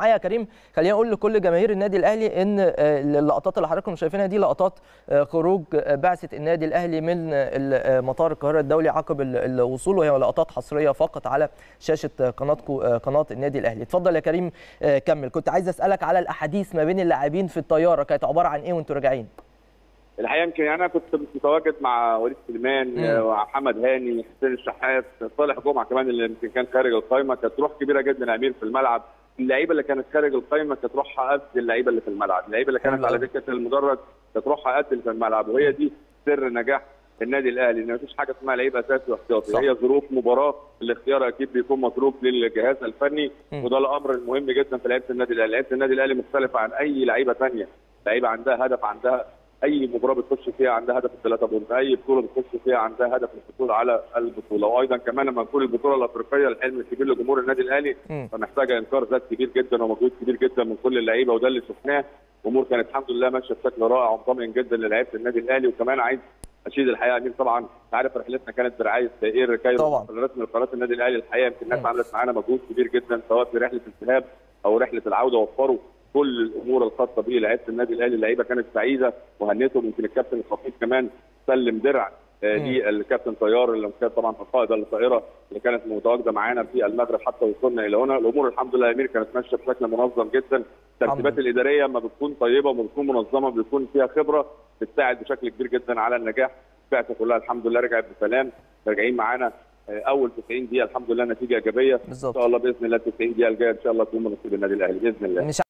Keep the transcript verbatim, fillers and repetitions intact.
معايا يا كريم، خلينا نقول لكل جماهير النادي الاهلي ان اللقطات اللي حضراتكم شايفينها دي لقطات خروج بعثه النادي الاهلي من مطار القاهره الدولي عقب الوصول، وهي لقطات حصريه فقط على شاشه قناتكم قناه النادي الاهلي. اتفضل يا كريم كمل. كنت عايز اسالك على الاحاديث ما بين اللاعبين في الطياره، كانت عباره عن ايه وانتوا راجعين؟ الحقيقه يمكن انا كنت متواجد مع وليد سليمان ومحمد هاني، حسين الشحات، صالح جمعه كمان اللي يمكن كان خارج القايمه. كانت روح كبيره جدا يا امير في الملعب. اللعيبه اللي كانت خارج القايمه كانت روحها قد اللعيبه اللي في الملعب، اللعيبه اللي كانت على دكه المدرج كانت روحها قد اللي في الملعب، وهي دي سر نجاح النادي الاهلي، ان مفيش حاجه اسمها لعيب اساسي واحتياطي، هي ظروف مباراه الاختيار اكيد بيكون متروك للجهاز الفني، وده الامر المهم جدا في لعيبه النادي الاهلي. لعيبه النادي الاهلي مختلفه عن اي لعيبه ثانيه، لعيبه عندها هدف، عندها اي مباراه بتخش فيها عندها هدف الثلاثه بونت، اي بطوله بتخش فيها عندها هدف الحصول على البطوله، وايضا كمان لما نكون البطوله الافريقيه الحلم الكبير لجمهور النادي الاهلي فمحتاجه انكار ذات كبير جدا ومجهود كبير جدا من كل اللعيبه، وده اللي شفناه. الامور كانت الحمد لله ماشيه بشكل رائع ومطمئن جدا للعيبه النادي الاهلي. وكمان عايز اشيد الحقيقه امير، طبعا عارف رحلتنا كانت برعايه دائره كايرو رسمي لقناه النادي الاهلي، الحقيقه يمكن الناس عملت معانا مجهود كبير جدا سواء في رحله الذهاب او رحله العوده، وفروا كل الامور الخاصه بيه لعيبه النادي الاهلي. اللعيبه كانت سعيده وهنتهم، يمكن الكابتن الخطيب كمان سلم درع للكابتن طيار اللي كان طبعا قائد الطائره اللي كانت متواجده معانا في المغرب حتى وصلنا الى هنا. الامور الحمد لله يا امير كانت ماشيه بشكل منظم جدا. الترتيبات الاداريه ما بتكون طيبه وما بتكون منظمه بيكون فيها خبره بتساعد بشكل كبير جدا على النجاح. البعثه كلها الحمد لله رجعت بسلام، راجعين معانا اول تسعين دقيقه الحمد لله نتيجه ايجابيه ان شاء الله باذن الله. تسعين دقيقه الجايه ان شاء الله تكون من نصيب النادي الاهلي باذن الله.